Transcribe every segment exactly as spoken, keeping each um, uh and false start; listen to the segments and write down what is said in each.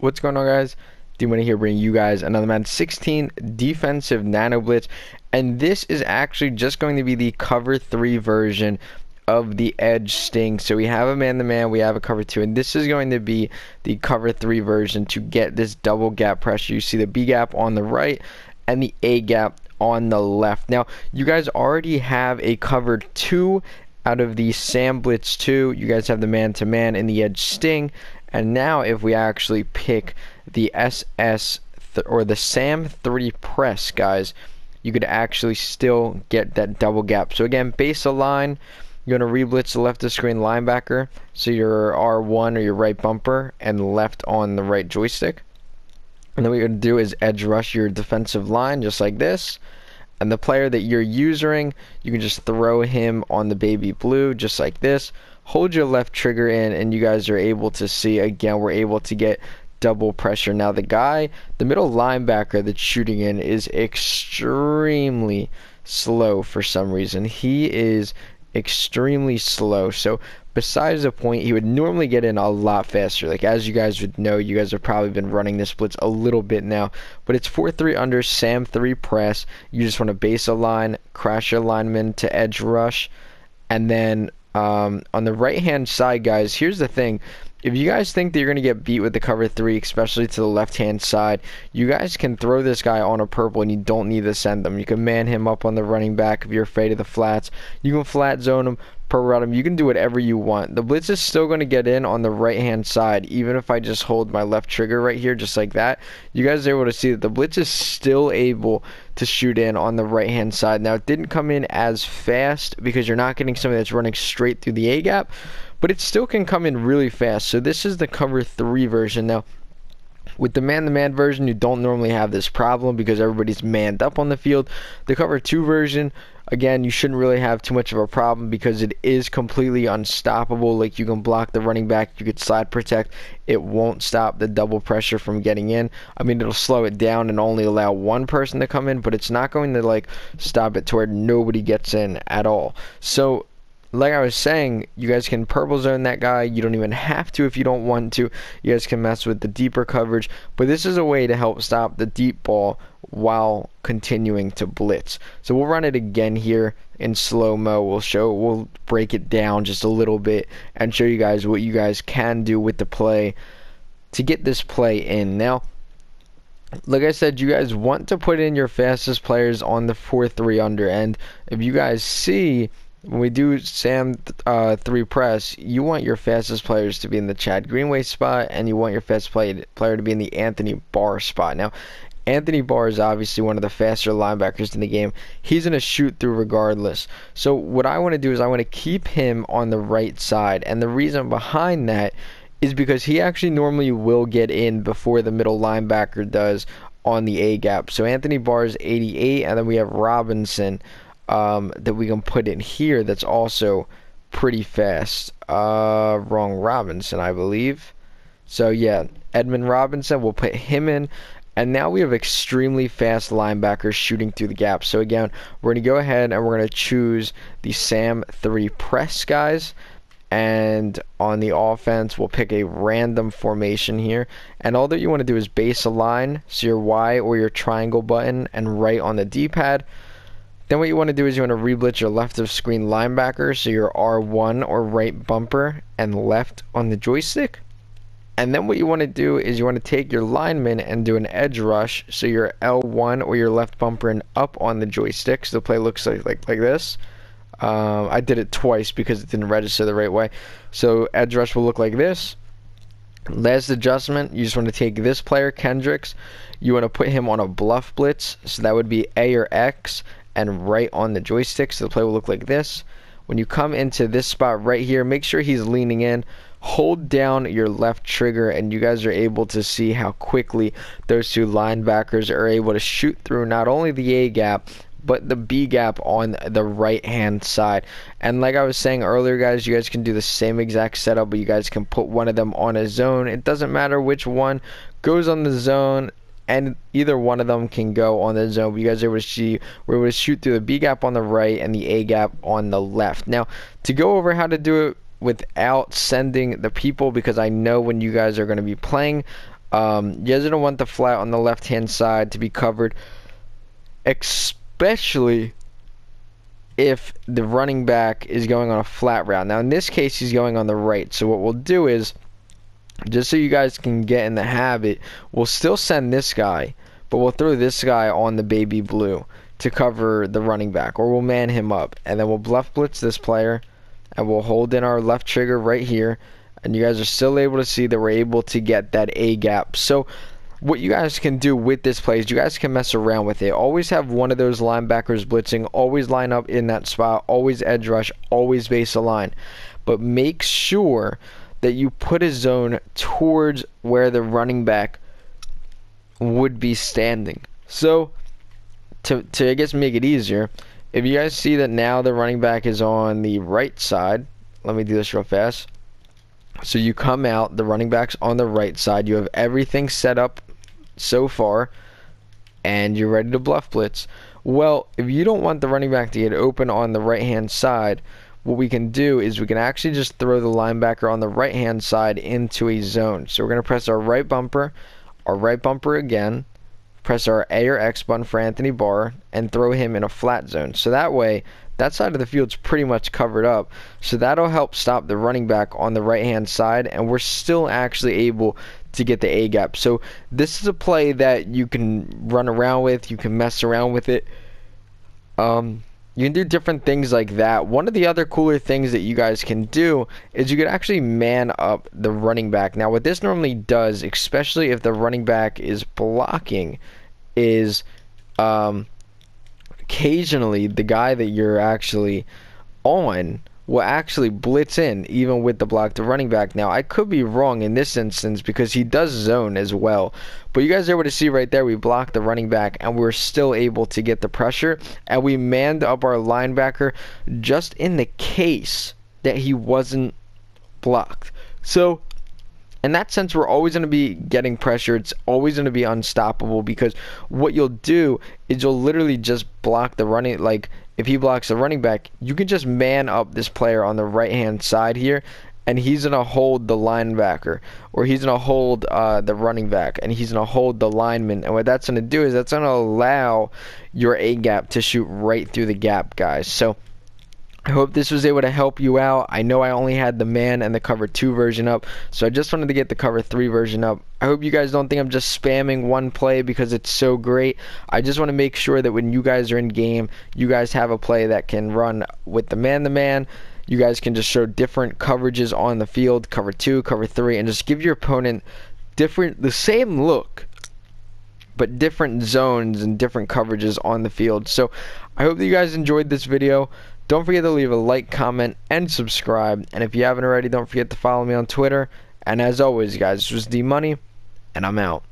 What's going on, guys? D-Money here, bringing you guys another Madden sixteen defensive nano blitz, and this is actually just going to be the cover three version of the edge sting. So we have a man-to-man, we have a cover two, and this is going to be the cover three version to get this double gap pressure. You see the B gap on the right and the A gap on the left. Now you guys already have a cover two out of the Sam blitz two. You guys have the man-to-man and the edge sting. And now if we actually pick the S S th or the Sam three press, guys, you could actually still get that double gap. So again, base align, you're going to reblitz the left of screen linebacker, so your R one or your right bumper and left on the right joystick. And then what you're going to do is edge rush your defensive line just like this. And the player that you're using, you can just throw him on the baby blue just like this. Hold your left trigger in, and you guys are able to see, again, we're able to get double pressure. Now the guy, the middle linebacker that's shooting in, is extremely slow for some reason. He is extremely slow. So besides the point, he would normally get in a lot faster. Like, as you guys would know, you guys have probably been running this blitz a little bit now, but it's four three under, Sam three press. You just want to base align, crash your lineman to edge rush, and then um, on the right hand side, guys, here's the thing. If you guys think that you're going to get beat with the cover three, especially to the left hand side, you guys can throw this guy on a purple and you don't need to send them. You can man him up on the running back if you're afraid of the flats. You can flat zone him, per route him. You can do whatever you want. The blitz is still going to get in on the right hand side. Even if I just hold my left trigger right here just like that, you guys are able to see that the blitz is still able to shoot in on the right hand side. Now it didn't come in as fast because you're not getting somebody that's running straight through the A gap, but it still can come in really fast. So this is the cover three version. Now with the man-to-man version, you don't normally have this problem because everybody's manned up on the field. The cover two version, again, you shouldn't really have too much of a problem because it is completely unstoppable. Like, you can block the running back, you could slide protect, it won't stop the double pressure from getting in. I mean, it'll slow it down and only allow one person to come in, but it's not going to like stop it to where nobody gets in at all. So like I was saying, you guys can purple zone that guy. You don't even have to if you don't want to. You guys can mess with the deeper coverage, but this is a way to help stop the deep ball while continuing to blitz. So we'll run it again here in slow-mo. We'll show, we'll break it down just a little bit and show you guys what you guys can do with the play to get this play in. Now, like I said, you guys want to put in your fastest players on the four three under, and if you guys see, when we do Sam uh, three press, you want your fastest players to be in the Chad Greenway spot, and you want your fastest play, player to be in the Anthony Barr spot. Now, Anthony Barr is obviously one of the faster linebackers in the game. He's going to shoot through regardless. So what I want to do is I want to keep him on the right side, and the reason behind that is because he actually normally will get in before the middle linebacker does on the A gap. So Anthony Barr is eighty-eight, and then we have Robinson Um, that we can put in here that's also pretty fast. Uh, wrong Robinson, I believe. So yeah, Edmund Robinson, we'll put him in. And now we have extremely fast linebackers shooting through the gap. So again, we're going to go ahead and we're going to choose the Sam three press, guys. And on the offense, we'll pick a random formation here. And all that you want to do is base align, so your Y or your triangle button and right on the D-pad. Then what you want to do is you want to reblitz your left of screen linebacker, so your R one or right bumper and left on the joystick. And then what you want to do is you want to take your lineman and do an edge rush, so your L one or your left bumper and up on the joystick. So the play looks like like, like this. Um, I did it twice because it didn't register the right way. So edge rush will look like this. Last adjustment, you just want to take this player, Kendricks. You want to put him on a bluff blitz, so that would be A or X and right on the joystick, so the play will look like this. When you come into this spot right here, make sure he's leaning in, hold down your left trigger, and you guys are able to see how quickly those two linebackers are able to shoot through not only the A gap but the B gap on the right hand side. And like I was saying earlier, guys, you guys can do the same exact setup, but you guys can put one of them on a zone. It doesn't matter which one goes on the zone, and either one of them can go on the zone. You guys are able to see we're able to shoot through the B gap on the right and the A gap on the left. Now, to go over how to do it without sending the people, because I know when you guys are going to be playing, Um, you guys don't want the flat on the left-hand side to be covered, especially if the running back is going on a flat route. Now, in this case, he's going on the right. So what we'll do is, just so you guys can get in the habit, we'll still send this guy, but we'll throw this guy on the baby blue to cover the running back, or we'll man him up. And then we'll bluff blitz this player, and we'll hold in our left trigger right here. And you guys are still able to see that we're able to get that A gap. So what you guys can do with this play is you guys can mess around with it. Always have one of those linebackers blitzing. Always line up in that spot. Always edge rush. Always base the line. But make sure that you put a zone towards where the running back would be standing. So to, to I guess make it easier, if you guys see that now the running back is on the right side, let me do this real fast. So you come out, the running back's on the right side, you have everything set up so far, and you're ready to bluff blitz. Well, if you don't want the running back to get open on the right hand side, what we can do is we can actually just throw the linebacker on the right hand side into a zone. So we're going to press our right bumper, our right bumper again, press our A or X button for Anthony Barr, and throw him in a flat zone. So that way, that side of the field's pretty much covered up. So that'll help stop the running back on the right hand side, and we're still actually able to get the A gap. So this is a play that you can run around with, you can mess around with it. Um, You can do different things like that. One of the other cooler things that you guys can do is you could actually man up the running back. Now, what this normally does, especially if the running back is blocking, is um, occasionally the guy that you're actually on will actually blitz in, even with the block to running back. Now, I could be wrong in this instance because he does zone as well. But you guys are able to see right there, we blocked the running back, and we were still able to get the pressure. And we manned up our linebacker just in the case that he wasn't blocked. So in that sense, we're always going to be getting pressure. It's always going to be unstoppable, because what you'll do is you'll literally just block the running, like, if he blocks the running back, you can just man up this player on the right-hand side here, and he's going to hold the linebacker, or he's going to hold uh, the running back, and he's going to hold the lineman. And what that's going to do is that's going to allow your A-gap to shoot right through the gap, guys. So I hope this was able to help you out. I know I only had the man and the cover two version up, so I just wanted to get the cover three version up. I hope you guys don't think I'm just spamming one play because it's so great. I just want to make sure that when you guys are in game, you guys have a play that can run with the man-to-man. You guys can just show different coverages on the field, cover two, cover three, and just give your opponent different, the same look, but different zones and different coverages on the field. So I hope that you guys enjoyed this video. Don't forget to leave a like, comment, and subscribe. And if you haven't already, don't forget to follow me on Twitter. And as always, guys, this was D Money. And I'm out.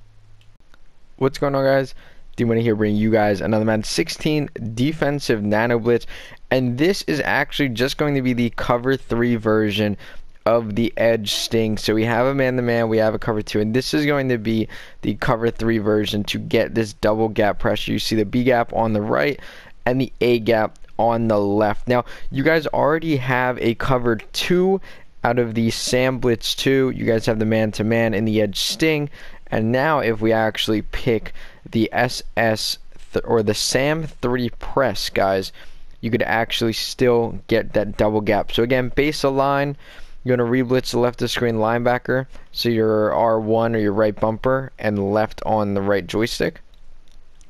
What's going on, guys? D Money here, bringing you guys another Madden sixteen defensive nano blitz, and this is actually just going to be the cover three version of the edge sting. So we have a man-to-man, we have a cover two, and this is going to be the cover three version to get this double gap pressure. You see the B gap on the right and the A gap on the left. Now, you guys already have a cover two out of the Sam Blitz two. You guys have the man-to-man in the edge sting, and now if we actually pick the S S th or the Sam three press, guys, you could actually still get that double gap. So again, base a line, you're going to re-blitz the left of screen linebacker, so your R one or your right bumper and left on the right joystick,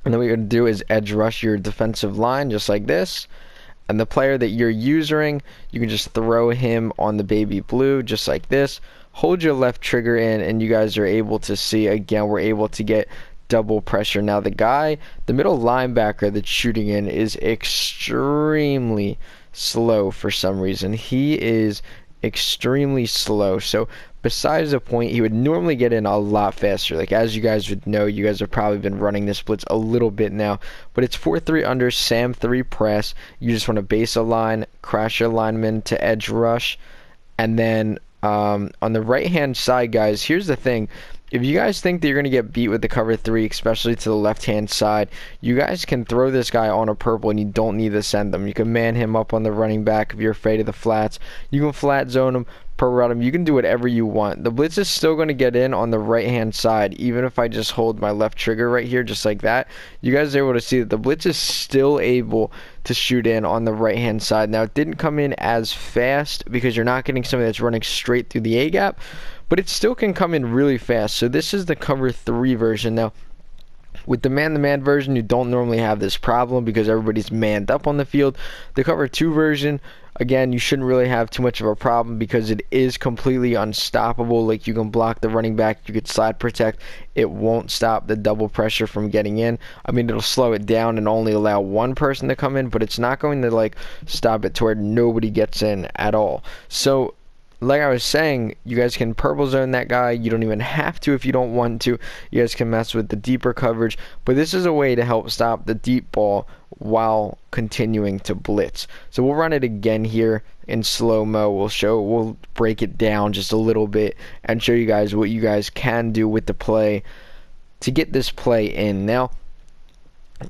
and then what you're going to do is edge rush your defensive line just like this. And the player that you're using, you can just throw him on the baby blue just like this. Hold your left trigger in, and you guys are able to see, again, we're able to get double pressure. Now the guy, the middle linebacker that's shooting in is extremely slow for some reason. He is extremely slow. So besides the point, he would normally get in a lot faster. Like, as you guys would know, you guys have probably been running this blitz a little bit now, but it's four three under Sam three press. You just want to base a line, crash your lineman to edge rush, and then um, on the right hand side, guys, here's the thing. If you guys think that you're going to get beat with the cover three, especially to the left-hand side, you guys can throw this guy on a purple and you don't need to send them. You can man him up on the running back if you're afraid of the flats. You can flat zone him, per route. You can do whatever you want. The blitz is still going to get in on the right-hand side, even if I just hold my left trigger right here just like that. You guys are able to see that the blitz is still able to shoot in on the right-hand side. Now, it didn't come in as fast because you're not getting something that's running straight through the A-gap, but it still can come in really fast. So this is the cover three version. Now, with the man-to-man version, you don't normally have this problem because everybody's manned up on the field. The cover two version, again, you shouldn't really have too much of a problem because it is completely unstoppable. Like, you can block the running back, you could slide protect. It won't stop the double pressure from getting in. I mean, it'll slow it down and only allow one person to come in, but it's not going to, like, stop it to where nobody gets in at all. So, like I was saying, you guys can purple zone that guy. You don't even have to if you don't want to. You guys can mess with the deeper coverage. But this is a way to help stop the deep ball while continuing to blitz. So we'll run it again here in slow-mo. We'll show, we'll break it down just a little bit and show you guys what you guys can do with the play to get this play in. Now,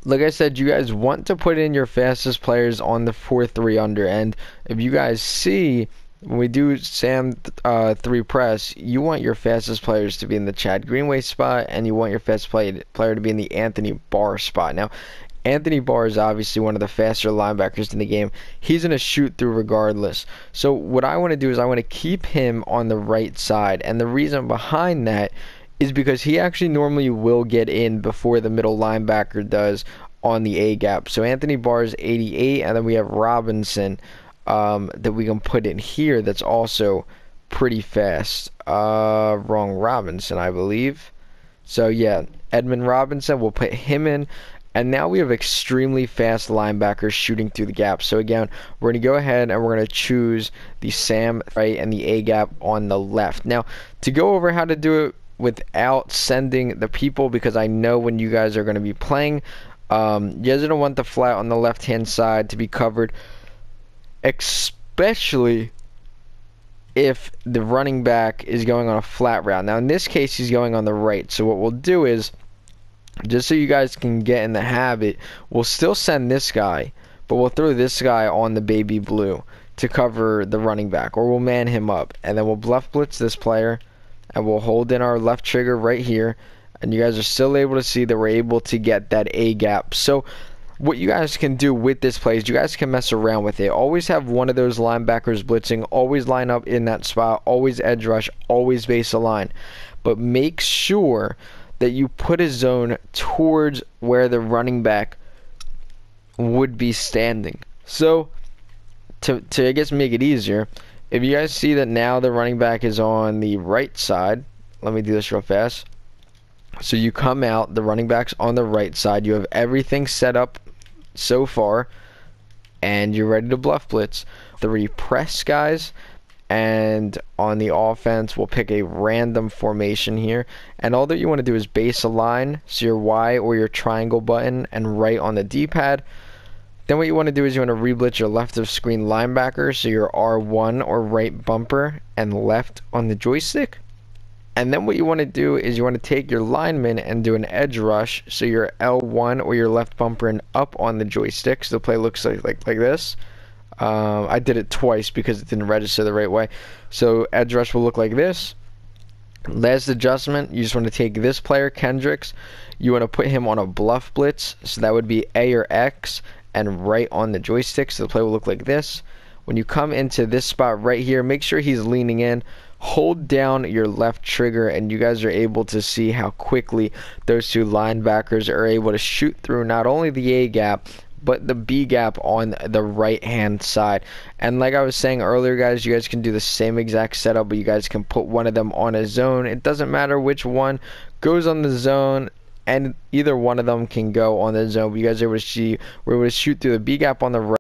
like I said, you guys want to put in your fastest players on the four three under. And if you guys see, when we do Sam uh, three press, you want your fastest players to be in the Chad Greenway spot, and you want your fastest play, player to be in the Anthony Barr spot. Now, Anthony Barr is obviously one of the faster linebackers in the game. He's going to shoot through regardless. So what I want to do is I want to keep him on the right side, and the reason behind that is because he actually normally will get in before the middle linebacker does on the A-gap. So Anthony Barr is eighty-eight, and then we have Robinson Um, that we can put in here that's also pretty fast. Uh, wrong Robinson, I believe. So, yeah, Edmund Robinson, we'll put him in. And now we have extremely fast linebackers shooting through the gap. So, again, we're going to go ahead and we're going to choose the Sam right and the A-gap on the left. Now, to go over how to do it without sending the people, because I know when you guys are going to be playing, um, you guys don't want the flat on the left-hand side to be covered, especially if the running back is going on a flat route. Now, in this case, he's going on the right. So what we'll do is, just so you guys can get in the habit, we'll still send this guy, but we'll throw this guy on the baby blue to cover the running back, or we'll man him up. And then we'll bluff blitz this player, and we'll hold in our left trigger right here. And you guys are still able to see that we're able to get that A-gap. So what you guys can do with this play is you guys can mess around with it. Always have one of those linebackers blitzing. Always line up in that spot. Always edge rush. Always base the line. But make sure that you put a zone towards where the running back would be standing. So, to, to I guess make it easier, if you guys see that now the running back is on the right side, let me do this real fast. So you come out, the running back's on the right side. You have everything set up so far, and you're ready to bluff blitz three press guys. And on the offense, we'll pick a random formation here, and all that you want to do is base a line, so your Y or your triangle button and right on the D-pad. Then what you want to do is you want to re-blitz your left of screen linebacker, so your R one or right bumper and left on the joystick. And then what you want to do is you want to take your lineman and do an edge rush, so your L one or your left bumper and up on the joystick. So the play looks like like, like this. Um, I did it twice because it didn't register the right way. So edge rush will look like this. Last adjustment, you just want to take this player, Kendricks. You want to put him on a bluff blitz, so that would be A or X and right on the joystick. So the play will look like this. When you come into this spot right here, make sure he's leaning in. Hold down your left trigger, and you guys are able to see how quickly those two linebackers are able to shoot through not only the A gap but the B gap on the right hand side. And like I was saying earlier, guys, you guys can do the same exact setup, but you guys can put one of them on a zone. It doesn't matter which one goes on the zone, and either one of them can go on the zone. But you guys are able to see we're able to shoot through the B gap on the right.